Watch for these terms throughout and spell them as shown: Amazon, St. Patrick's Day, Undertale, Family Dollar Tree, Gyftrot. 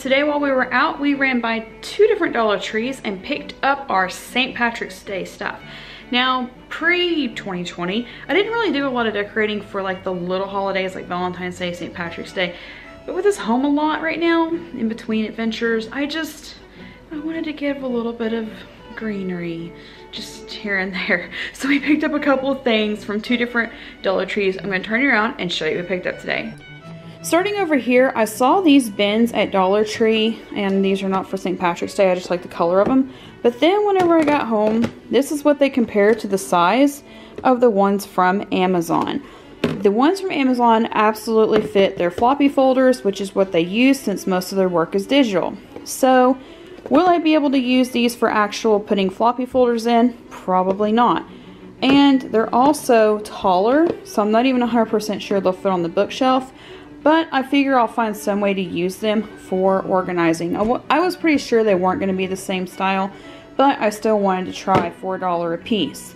today while we were out, we ran by two different Dollar Trees and picked up our St. Patrick's Day stuff. Now, pre-2020, I didn't really do a lot of decorating for like the little holidays like Valentine's Day, St. Patrick's Day. But with this home a lot right now, in between adventures, I wanted to give a little bit of greenery just here and there. So we picked up a couple of things from two different Dollar Trees. I'm gonna turn you around and show you what we picked up today. Starting over here, I saw these bins at Dollar Tree, and these are not for St. Patrick's Day, I just like the color of them. But then whenever I got home, this is what they compare to the size of the ones from Amazon. The ones from Amazon absolutely fit their floppy folders, which is what they use since most of their work is digital. So, will I be able to use these for actual putting floppy folders in? Probably not. And they're also taller, so I'm not even 100% sure they'll fit on the bookshelf. But I figure I'll find some way to use them for organizing. I was pretty sure they weren't going to be the same style, but I still wanted to try $4 a piece.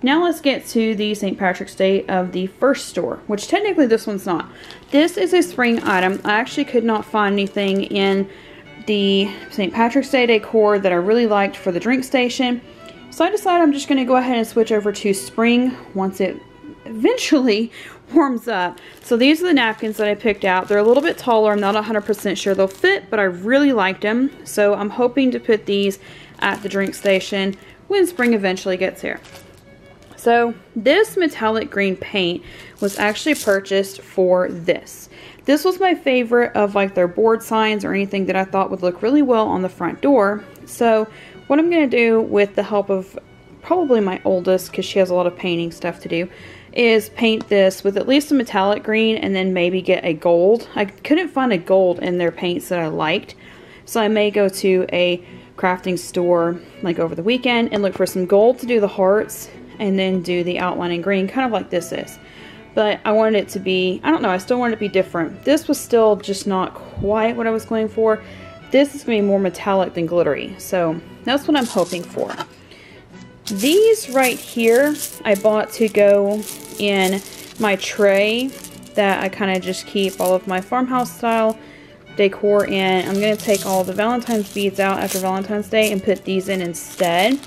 Now let's get to the St. Patrick's Day of the first store, which technically this one's not. This is a spring item. I actually could not find anything in the St. Patrick's Day decor that I really liked for the drink station. So I decided I'm just going to go ahead and switch over to spring once it eventually warms up. So these are the napkins that I picked out. They're a little bit taller. I'm not 100% sure they'll fit, but I really liked them. So I'm hoping to put these at the drink station when spring eventually gets here. So this metallic green paint was actually purchased for this. This was my favorite of like their board signs or anything that I thought would look really well on the front door. So what I'm going to do, with the help of probably my oldest, because she has a lot of painting stuff to do, is paint this with at least a metallic green and then maybe get a gold. I couldn't find a gold in their paints that I liked, so I may go to a crafting store like over the weekend and look for some gold to do the hearts and then do the outline in green, kind of like this is. But I wanted it to be, I don't know, I still wanted it to be different. This was still just not quite what I was going for. This is going to be more metallic than glittery, so that's what I'm hoping for. These right here I bought to go in my tray that I kind of just keep all of my farmhouse style decor in. I'm going to take all the Valentine's beads out after Valentine's Day and put these in instead,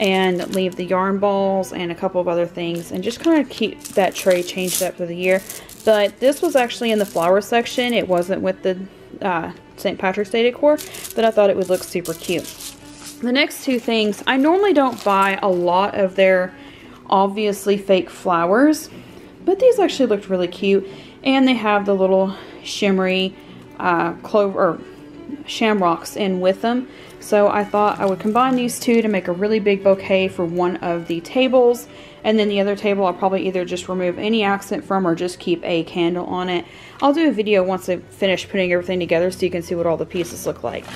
and leave the yarn balls and a couple of other things, and just kind of keep that tray changed up for the year. But this was actually in the flower section. It wasn't with the St. Patrick's Day decor, but I thought it would look super cute. The next two things, I normally don't buy a lot of their obviously fake flowers, but these actually looked really cute, and they have the little shimmery clover or shamrocks in with them. So I thought I would combine these two to make a really big bouquet for one of the tables, and then the other table I'll probably either just remove any accent from or just keep a candle on it. I'll do a video once I finish putting everything together so you can see what all the pieces look like.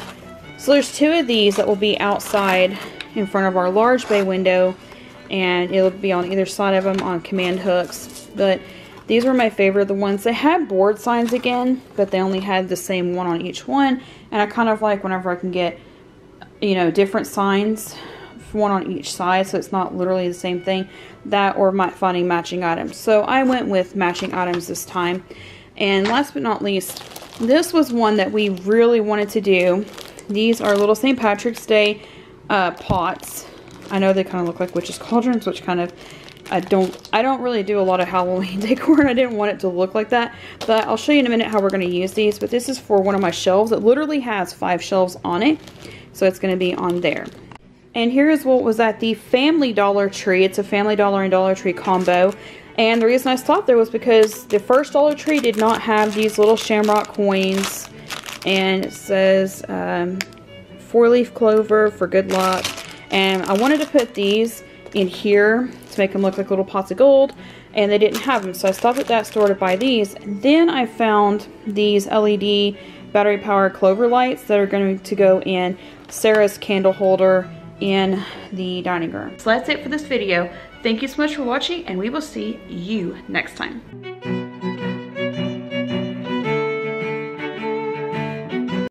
So there's two of these that will be outside in front of our large bay window, and it'll be on either side of them on command hooks. But these were my favorite, the ones. They had board signs again, but they only had the same one on each one, and I kind of like whenever I can get, you know, different signs, one on each side, so it's not literally the same thing. That, or finding matching items. So I went with matching items this time. And last but not least, this was one that we really wanted to do. These are little St. Patrick's Day pots. I know they kind of look like witches' cauldrons, which kind of, I don't really do a lot of Halloween decor, and I didn't want it to look like that. But I'll show you in a minute how we're going to use these. But this is for one of my shelves. It literally has 5 shelves on it, so it's going to be on there. And here is what was at the Family Dollar Tree. It's a Family Dollar and Dollar Tree combo. And the reason I stopped there was because the first Dollar Tree did not have these little shamrock coins. And it says 4-leaf clover for good luck. And I wanted to put these in here to make them look like little pots of gold, and they didn't have them, so I stopped at that store to buy these. And then I found these LED battery power clover lights that are going to go in Sarah's candle holder in the dining room. So that's it for this video. Thank you so much for watching, and we will see you next time.